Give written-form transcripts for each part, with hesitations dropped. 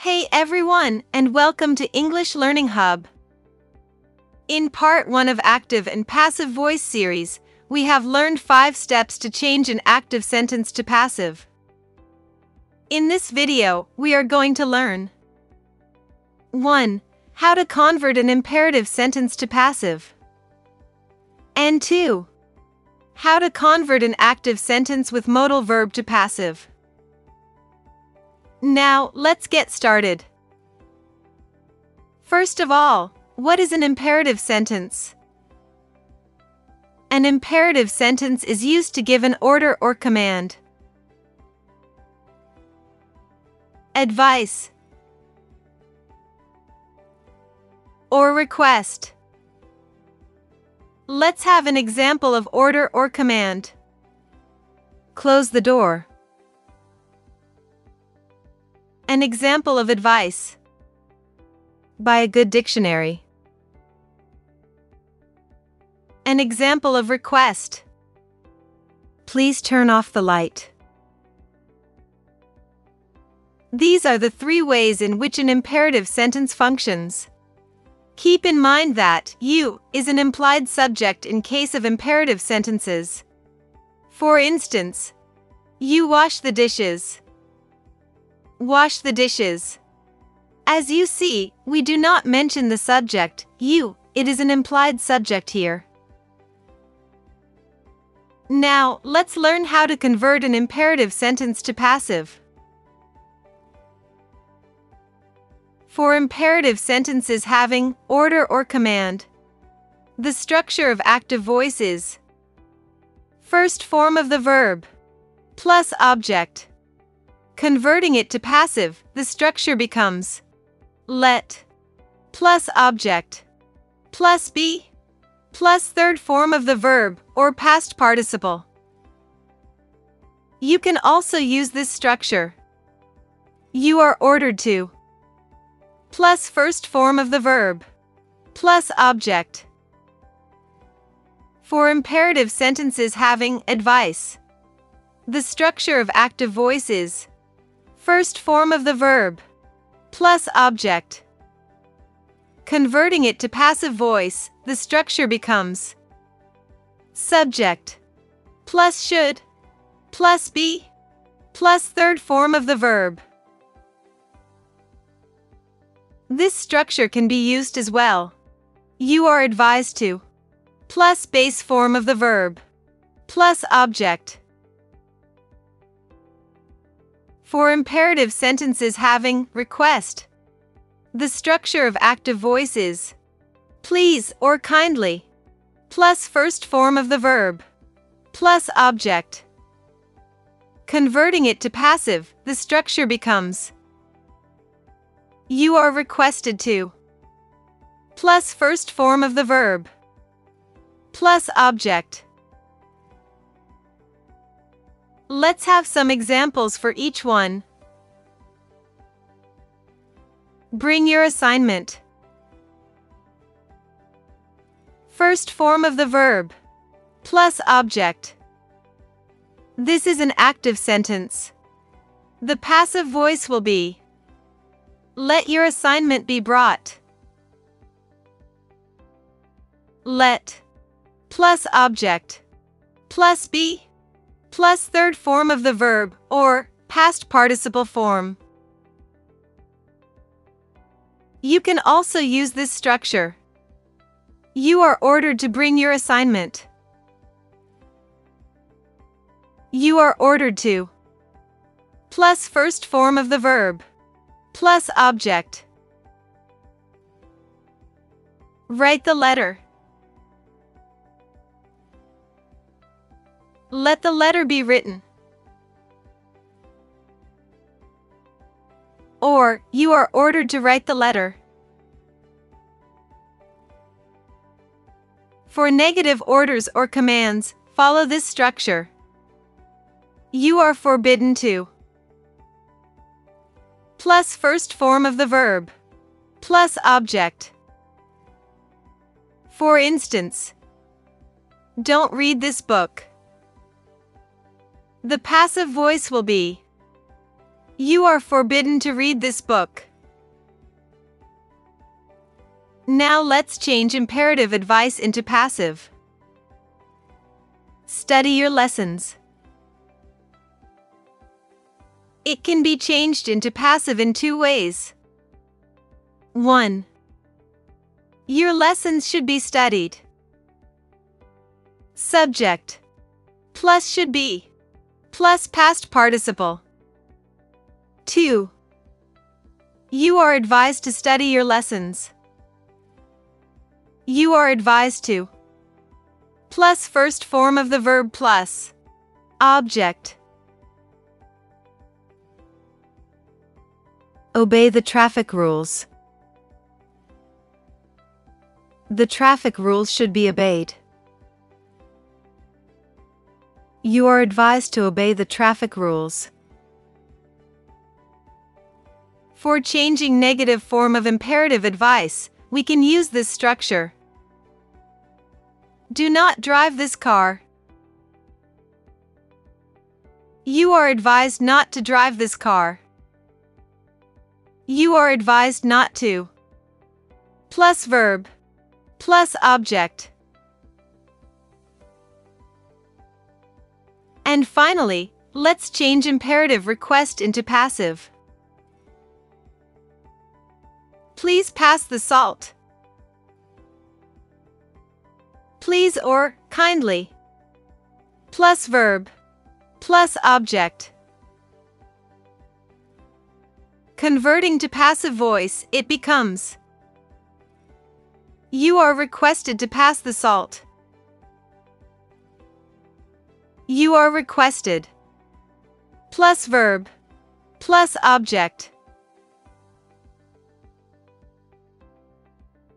Hey everyone, and welcome to English Learning Hub. In part 1 of Active and Passive Voice series, we have learned 5 steps to change an active sentence to passive. In this video, we are going to learn 1. How to convert an imperative sentence to passive. And 2. How to convert an active sentence with modal verb to passive. Now, let's get started. First of all, what is an imperative sentence? An imperative sentence is used to give an order or command. Advice or request. Let's have an example of order or command. Close the door. An example of advice. Buy a good dictionary. An example of request. Please turn off the light. These are the 3 ways in which an imperative sentence functions. Keep in mind that you is an implied subject in case of imperative sentences. For instance, you wash the dishes. Wash the dishes. As you see, we do not mention the subject, you. It is an implied subject here. Now, let's learn how to convert an imperative sentence to passive. For imperative sentences having order or command, the structure of active voice is first form of the verb plus object. Converting it to passive, the structure becomes let plus object plus be plus third form of the verb or past participle. You can also use this structure. You are ordered to plus first form of the verb plus object. For imperative sentences having advice, the structure of active voice is first form of the verb plus object. Converting it to passive voice, the structure becomes subject plus should plus be plus third form of the verb. This structure can be used as well. You are advised to plus base form of the verb plus object. For imperative sentences having request, the structure of active voice is please or kindly, plus first form of the verb, plus object. Converting it to passive, the structure becomes you are requested to, plus first form of the verb, plus object. Let's have some examples for each one. Bring your assignment. First form of the verb, plus object. This is an active sentence. The passive voice will be let your assignment be brought. Let, plus object, plus be, plus third form of the verb, or past participle form. You can also use this structure. You are ordered to bring your assignment. You are ordered to, plus first form of the verb, plus object. Write the letter. Let the letter be written. Or, you are ordered to write the letter. For negative orders or commands, follow this structure. You are forbidden to, plus first form of the verb, plus object. For instance, don't read this book. The passive voice will be you are forbidden to read this book. Now let's change imperative advice into passive. Study your lessons. It can be changed into passive in two ways. 1. Your lessons should be studied. Subject plus should be plus past participle. 2. You are advised to study your lessons. You are advised to plus first form of the verb plus object. Obey the traffic rules. The traffic rules should be obeyed. You are advised to obey the traffic rules. For changing negative form of imperative advice, we can use this structure. Do not drive this car. You are advised not to drive this car. You are advised not to. Plus verb. Plus object. And finally, let's change imperative request into passive. Please pass the salt. Please or kindly. Plus verb. Plus object. Converting to passive voice, it becomes you are requested to pass the salt. You are requested. Plus verb. Plus object.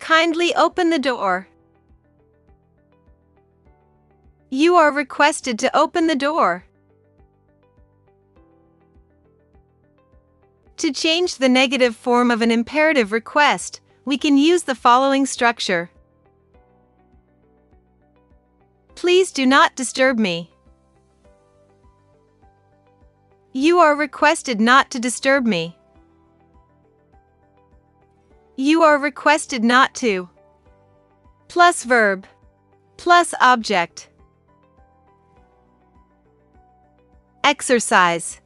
Kindly open the door. You are requested to open the door. To change the negative form of an imperative request, we can use the following structure. Please do not disturb me. You are requested not to disturb me. You are requested not to. Plus verb. Plus object. Exercise.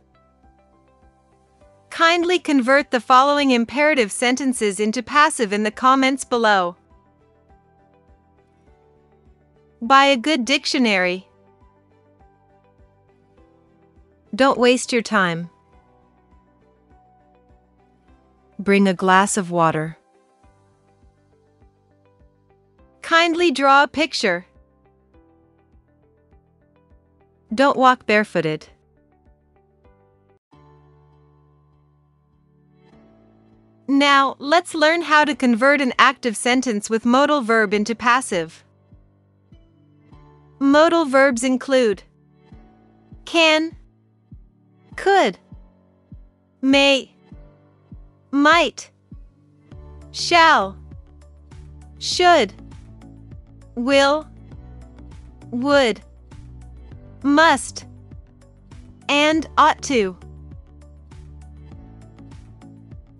Kindly convert the following imperative sentences into passive in the comments below. Buy a good dictionary. Don't waste your time. Bring a glass of water. Kindly draw a picture. Don't walk barefooted. Now, let's learn how to convert an active sentence with modal verb into passive. Modal verbs include can, could, may, might, shall, should, will, would, must, and ought to.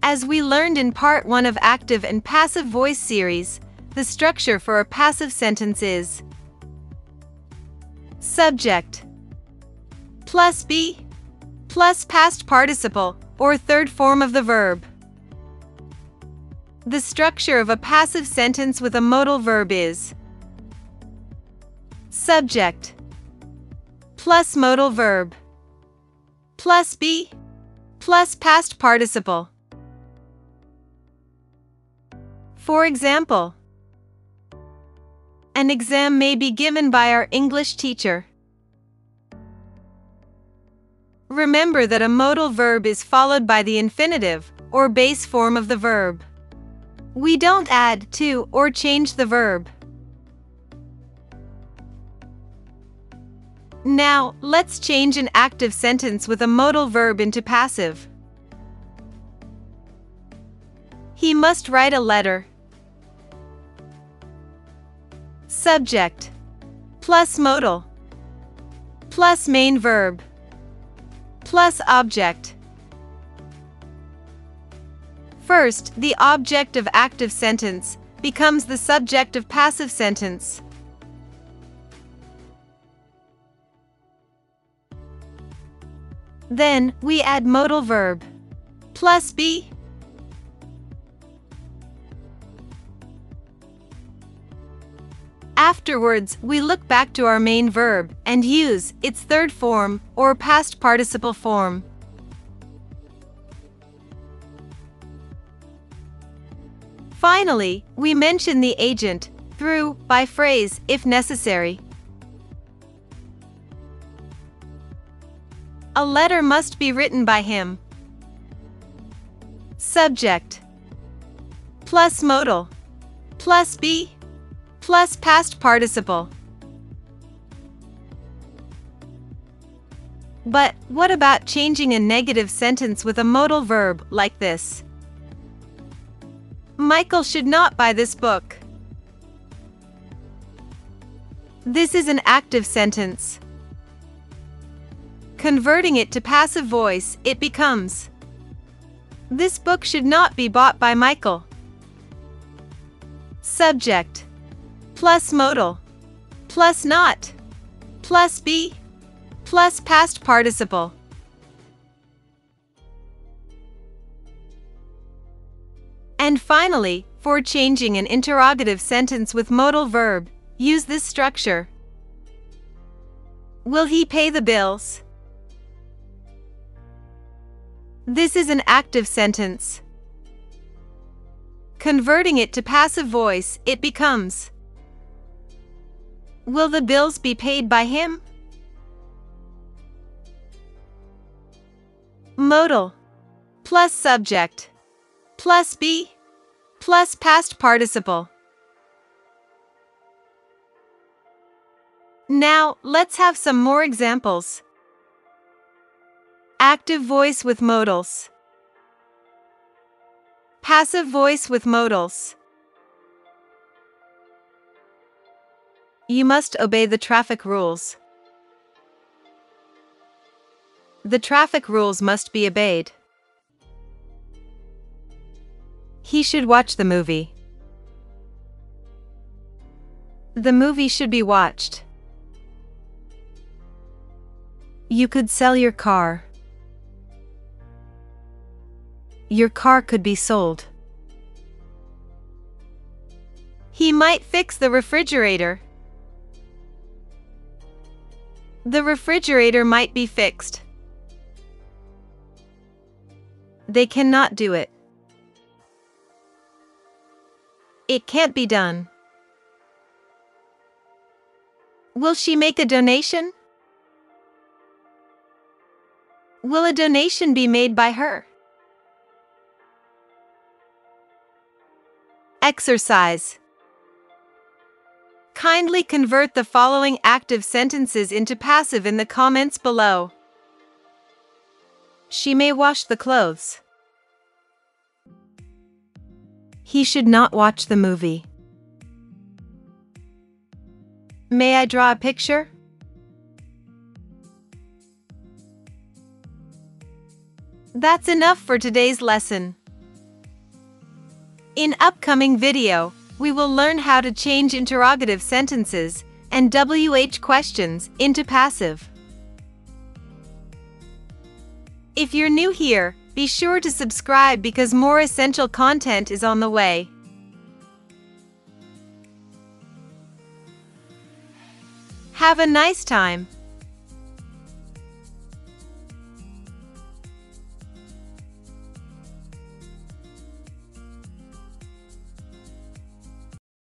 As we learned in Part 1 of Active and Passive Voice series, the structure for a passive sentence is subject plus be plus past participle, or third form of the verb. The structure of a passive sentence with a modal verb is subject plus modal verb plus be plus past participle. For example, an exam may be given by our English teacher. Remember that a modal verb is followed by the infinitive, or base form of the verb. We don't add to or change the verb. Now, let's change an active sentence with a modal verb into passive. He must write a letter. Subject plus modal plus main verb plus object. First, the object of active sentence becomes the subject of passive sentence. Then, we add modal verb plus be. Afterwards, we look back to our main verb and use its third form or past participle form. Finally, we mention the agent through by phrase if necessary. A letter must be written by him. Subject plus modal plus be plus past participle. But what about changing a negative sentence with a modal verb like this? Michael should not buy this book. This is an active sentence. Converting it to passive voice, it becomes, this book should not be bought by Michael. Subject plus modal plus not plus be plus past participle. And finally, for changing an interrogative sentence with modal verb, use this structure. Will he pay the bills? This is an active sentence. Converting it to passive voice, it becomes, will the bills be paid by him? Modal plus subject plus be plus past participle. Now, let's have some more examples. Active voice with modals. Passive voice with modals. You must obey the traffic rules. The traffic rules must be obeyed. He should watch the movie. The movie should be watched. You could sell your car. Your car could be sold. He might fix the refrigerator. The refrigerator might be fixed. They cannot do it. It can't be done. Will she make a donation? Will a donation be made by her? Exercise. Kindly convert the following active sentences into passive in the comments below. She may wash the clothes. He should not watch the movie. May I draw a picture? That's enough for today's lesson. In upcoming video, we will learn how to change interrogative sentences and WH questions into passive. If you're new here, be sure to subscribe because more essential content is on the way. Have a nice time.